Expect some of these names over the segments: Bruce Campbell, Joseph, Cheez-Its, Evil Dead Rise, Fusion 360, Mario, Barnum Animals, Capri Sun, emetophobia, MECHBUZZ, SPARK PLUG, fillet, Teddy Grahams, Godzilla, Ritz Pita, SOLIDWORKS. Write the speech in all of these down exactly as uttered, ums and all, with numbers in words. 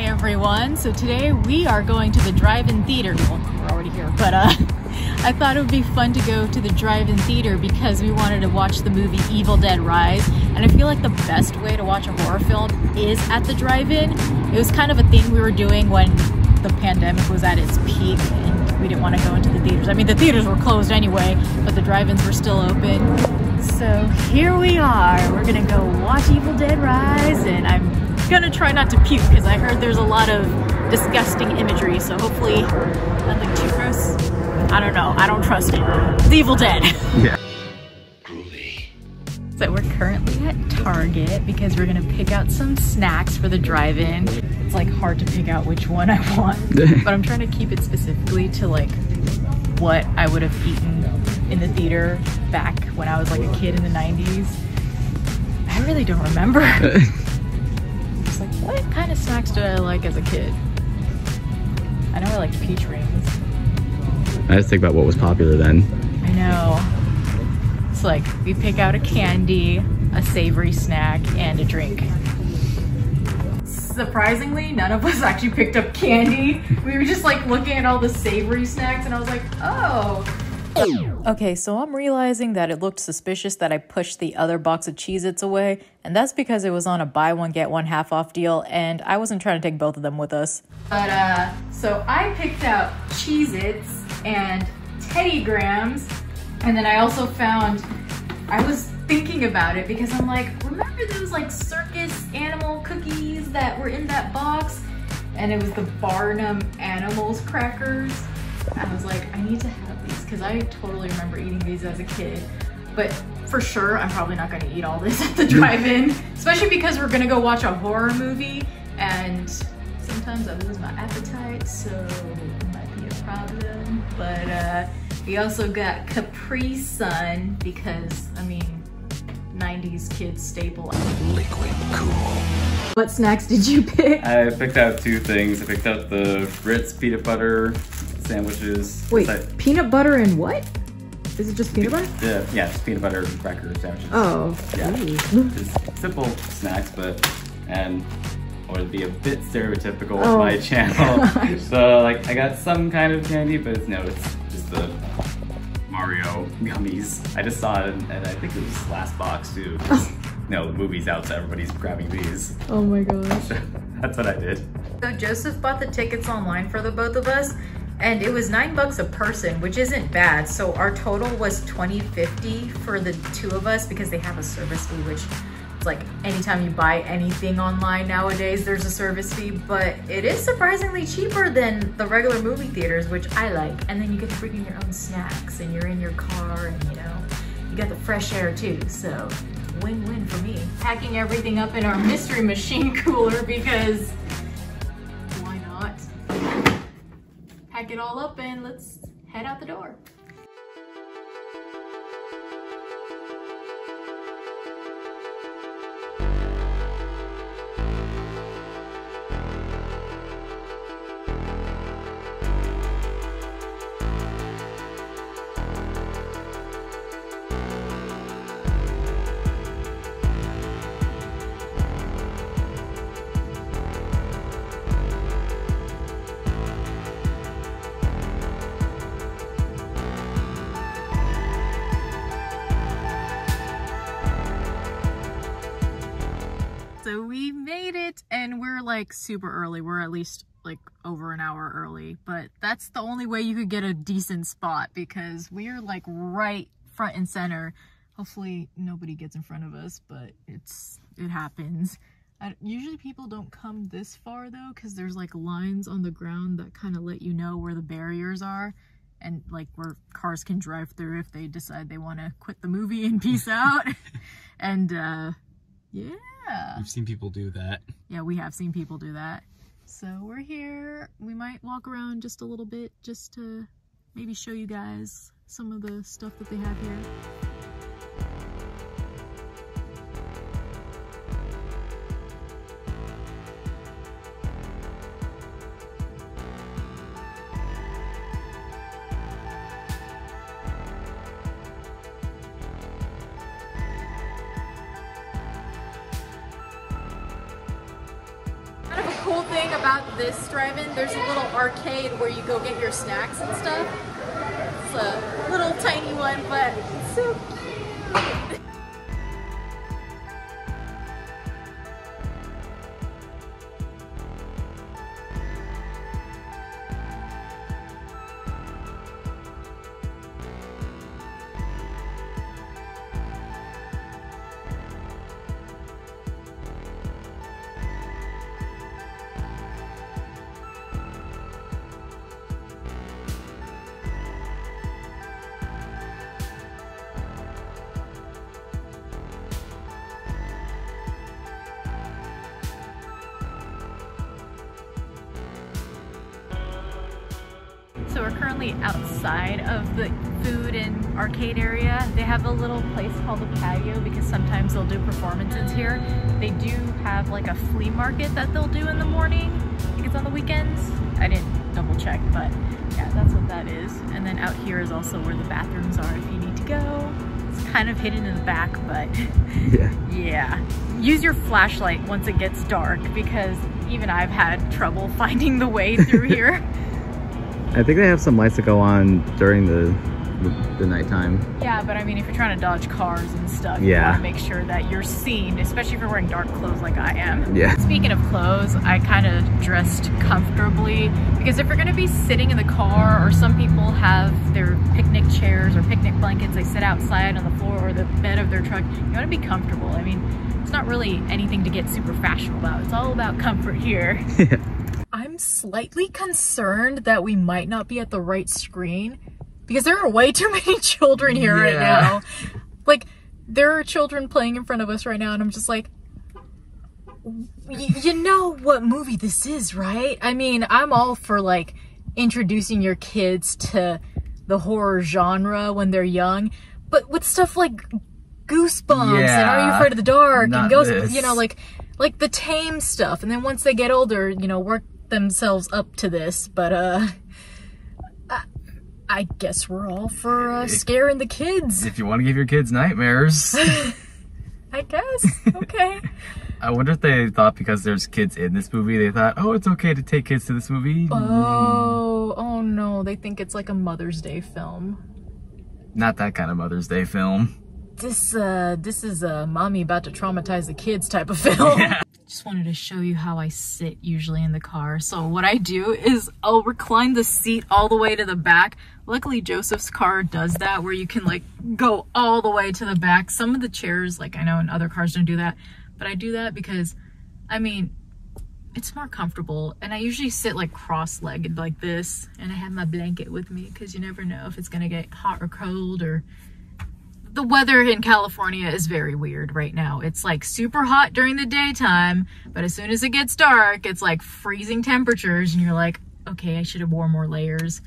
Hi everyone, so today we are going to the drive-in theater. Well, we're already here, but uh, I thought it would be fun to go to the drive-in theater because we wanted to watch the movie Evil Dead Rise, and I feel like the best way to watch a horror film is at the drive-in. It was kind of a thing we were doing when the pandemic was at its peak and we didn't want to go into the theaters. I mean, the theaters were closed anyway, but the drive-ins were still open. So here we are. We're gonna go watch Evil Dead Rise, and I'm gonna try not to puke because I heard there's a lot of disgusting imagery, so hopefully nothing too gross. I don't know, I don't trust it. It's Evil Dead. Yeah. Groovy. So we're currently at Target because we're gonna pick out some snacks for the drive-in. It's like hard to pick out which one I want, but I'm trying to keep it specifically to like what I would have eaten in the theater back when I was like a kid in the nineties. I really don't remember. Like, what kind of snacks did I like as a kid? I know I liked peach rings. I just think about what was popular then. I know. It's like, we pick out a candy, a savory snack, and a drink. Surprisingly, none of us actually picked up candy. We were just like looking at all the savory snacks and I was like, oh. Okay, so I'm realizing that it looked suspicious that I pushed the other box of Cheez-Its away, and that's because it was on a buy one get one half off deal and I wasn't trying to take both of them with us. But uh, so I picked out Cheez-Its and Teddy Grahams, and then I also found, I was thinking about it because I'm like, remember those like circus animal cookies that were in that box? And it was the Barnum Animals crackers. I was like, I need to have these because I totally remember eating these as a kid. But for sure, I'm probably not going to eat all this at the drive-in, especially because we're going to go watch a horror movie and sometimes I lose my appetite, so it might be a problem. But uh, we also got Capri Sun because, I mean, nineties kids staple. Liquid cool. What snacks did you pick? I picked out two things. I picked out the Ritz Pita butter sandwiches. Wait, like, peanut butter and what? Is it just peanut butter? The, yeah, just peanut butter and cracker sandwiches. Oh. Yeah, just simple snacks, but, and I would be a bit stereotypical with oh. my channel. So like, I got some kind of candy, but it's, no, it's just the Mario gummies. I just saw it, and I think it was last box too. No, the movie's out, so everybody's grabbing these. Oh my gosh. That's what I did. So Joseph bought the tickets online for the both of us, and it was nine bucks a person, which isn't bad. So our total was twenty fifty for the two of us because they have a service fee, which it's like anytime you buy anything online nowadays, there's a service fee, but it is surprisingly cheaper than the regular movie theaters, which I like. And then you get to bring in your own snacks and you're in your car and you know, you got the fresh air too, so. Win-win for me. Packing everything up in our mystery machine cooler because why not? Pack it all up and let's head out the door. So we made it, and we're like super early. We're at least like over an hour early, but that's the only way you could get a decent spot because we're like right front and center. Hopefully nobody gets in front of us, but it's it happens. I, usually people don't come this far though because there's like lines on the ground that kind of let you know where the barriers are and like where cars can drive through if they decide they want to quit the movie and peace out. And uh, yeah. We've seen people do that. Yeah, we have seen people do that. So we're here. We might walk around just a little bit just to maybe show you guys some of the stuff that they have here. cool thing about this drive-in, there's a little arcade where you go get your snacks and stuff. It's a little tiny one, but it's so cute. So we're currently outside of the food and arcade area. They have a little place called the patio because sometimes they'll do performances here. They do have like a flea market that they'll do in the morning. I think it's on the weekends. I didn't double check, but yeah, that's what that is. And then out here is also where the bathrooms are if you need to go. It's kind of hidden in the back, but yeah. yeah. Use your flashlight once it gets dark because even I've had trouble finding the way through here. I think they have some lights that go on during the, the the nighttime. Yeah, but I mean, if you're trying to dodge cars and stuff, yeah. you want to make sure that you're seen, especially if you're wearing dark clothes like I am. Yeah. Speaking of clothes, I kind of dressed comfortably because if you're going to be sitting in the car, or some people have their picnic chairs or picnic blankets, they sit outside on the floor or the bed of their truck. You want to be comfortable. I mean, it's not really anything to get super fashionable about. It's all about comfort here. Yeah. I'm slightly concerned that we might not be at the right screen because there are way too many children here yeah. right now. Like, there are children playing in front of us right now, and I'm just like, you know what movie this is, right? I mean, I'm all for, like, introducing your kids to the horror genre when they're young, but with stuff like Goosebumps yeah, and Are You Afraid of the Dark and Ghost, this. you know, like, like the tame stuff. And then once they get older, you know, work themselves up to this, but uh I, I guess we're all for uh, scaring the kids. If you want to give your kids nightmares. I guess. Okay. I wonder if they thought because there's kids in this movie, they thought, oh, it's okay to take kids to this movie. Oh, oh no, they think it's like a Mother's Day film. Not that kind of Mother's Day film. This uh this is a mommy about to traumatize the kids type of film. Yeah. Just wanted to show you how I sit usually in the car. So what I do is I'll recline the seat all the way to the back. Luckily Joseph's car does that where you can like go all the way to the back. Some of the chairs, like I know in other cars don't do that, but I do that because I mean, it's more comfortable. And I usually sit like cross-legged like this, and I have my blanket with me because you never know if it's gonna get hot or cold. Or the weather in California is very weird right now. It's like super hot during the daytime, but as soon as it gets dark, it's like freezing temperatures and you're like, okay, I should have worn more layers.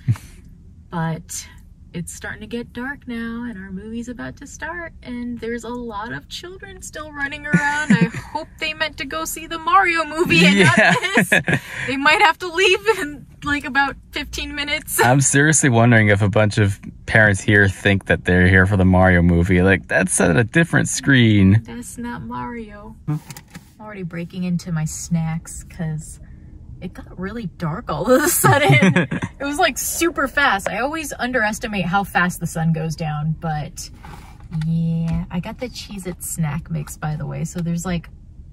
But it's starting to get dark now and our movie's about to start and there's a lot of children still running around. I hope they meant to go see the Mario movie and yeah. not this. They might have to leave in like about fifteen minutes. I'm seriously wondering if a bunch of parents here think that they're here for the Mario movie. Like, that's at a different screen. That's not Mario. I'm already breaking into my snacks because it got really dark all of a sudden. It was like super fast. I always underestimate how fast the sun goes down, but yeah. I got the Cheez-Its snack mix, by the way. So there's like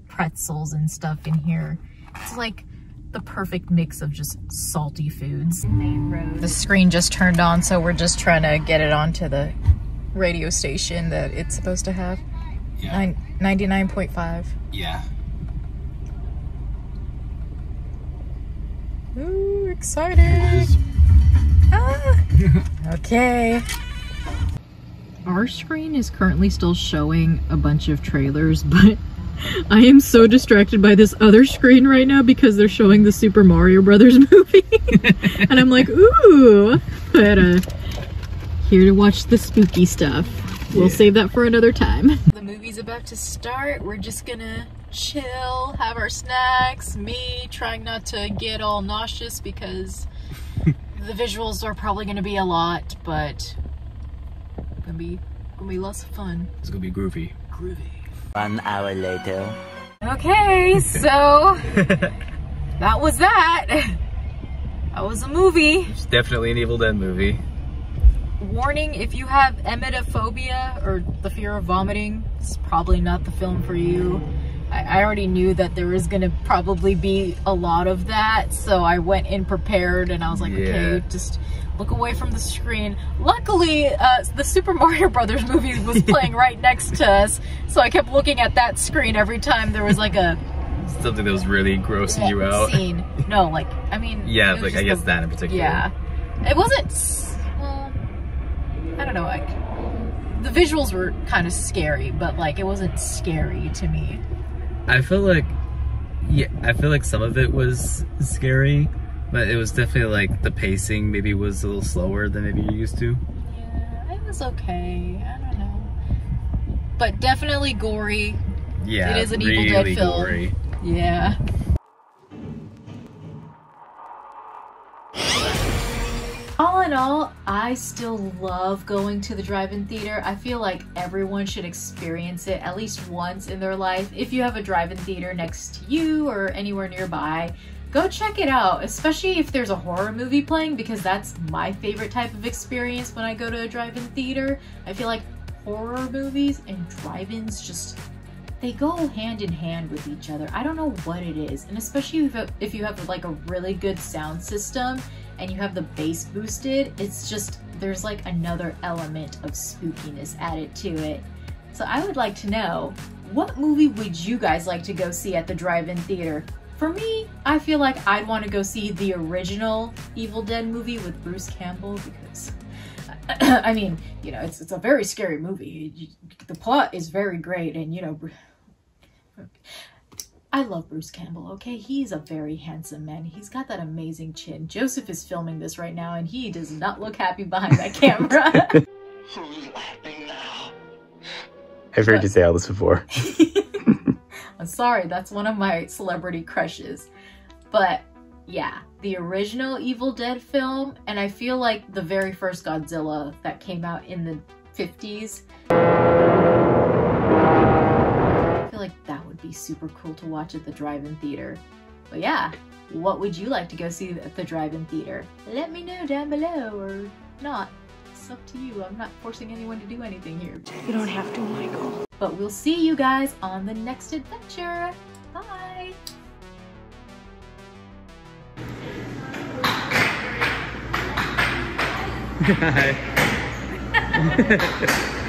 pretzels and stuff in here. It's like the perfect mix of just salty foods. The screen just turned on, so we're just trying to get it onto the radio station that it's supposed to have. Yeah. ninety-nine point five. Yeah. Ooh, exciting. Ah. Okay. Our screen is currently still showing a bunch of trailers, but I am so distracted by this other screen right now because they're showing the Super Mario Brothers movie. And I'm like, ooh, but uh, here to watch the spooky stuff. We'll yeah. save that for another time. The movie's about to start. We're just gonna chill, have our snacks, me trying not to get all nauseous because the visuals are probably gonna be a lot, but gonna be, gonna be lots of fun. It's gonna be groovy. Groovy. One hour later. Okay, so that was that. That was a movie. It's definitely an Evil Dead movie. Warning, if you have emetophobia or the fear of vomiting, it's probably not the film for you. I, I already knew that there was going to probably be a lot of that, so I went in prepared and I was like, yeah. Okay, just look away from the screen. Luckily, uh, the Super Mario Brothers movie was playing right next to us, so I kept looking at that screen every time there was like a... Something that was really grossing yeah, you out. Scene. No, like, I mean... Yeah, like I guess the, that in particular. Yeah. It wasn't... Well, I don't know. Like, the visuals were kind of scary, but like it wasn't scary to me. I feel like... Yeah, I feel like some of it was scary, but it was definitely like the pacing maybe was a little slower than maybe you're used to. Yeah, it was okay. I don't know. But definitely gory. Yeah, it is an really Evil Dead film. Gory. Yeah. All in all, I still love going to the drive-in theater. I feel like everyone should experience it at least once in their life. If you have a drive-in theater next to you or anywhere nearby, go check it out, especially if there's a horror movie playing, because that's my favorite type of experience when I go to a drive-in theater. I feel like horror movies and drive-ins just... they go hand in hand with each other. I don't know what it is. And especially if, if you have like a really good sound system and you have the bass boosted, it's just, there's like another element of spookiness added to it. So I would like to know, what movie would you guys like to go see at the drive-in theater? For me, I feel like I'd want to go see the original Evil Dead movie with Bruce Campbell because, I mean, you know, it's, it's a very scary movie. The plot is very great and, you know, I love Bruce Campbell, okay? He's a very handsome man. He's got that amazing chin. Joseph is filming this right now, and he does not look happy behind that camera. Who's laughing now? I've heard but, you say all this before. I'm sorry, that's one of my celebrity crushes. But, yeah, the original Evil Dead film, and I feel like the very first Godzilla that came out in the fifties. Like that would be super cool to watch at the drive-in theater. But yeah, what would you like to go see at the drive-in theater? Let me know down below or not. It's up to you. I'm not forcing anyone to do anything here. You don't have to, Michael. But we'll see you guys on the next adventure. Bye. Hi.